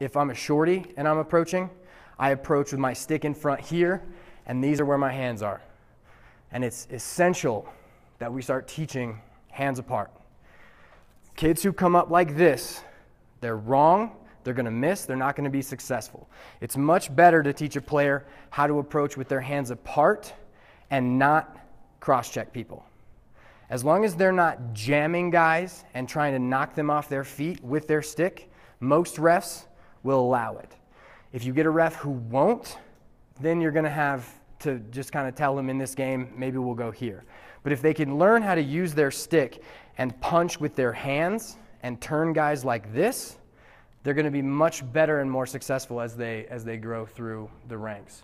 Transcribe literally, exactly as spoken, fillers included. If I'm a shorty and I'm approaching, I approach with my stick in front here, and these are where my hands are. And it's essential that we start teaching hands apart. Kids who come up like this, they're wrong, they're going to miss, they're not going to be successful. It's much better to teach a player how to approach with their hands apart and not cross-check people. As long as they're not jamming guys and trying to knock them off their feet with their stick, most refs will allow it. If you get a ref who won't, then you're going to have to just kind of tell them in this game, maybe we'll go here. But if they can learn how to use their stick and punch with their hands and turn guys like this, they're going to be much better and more successful as they, as they grow through the ranks.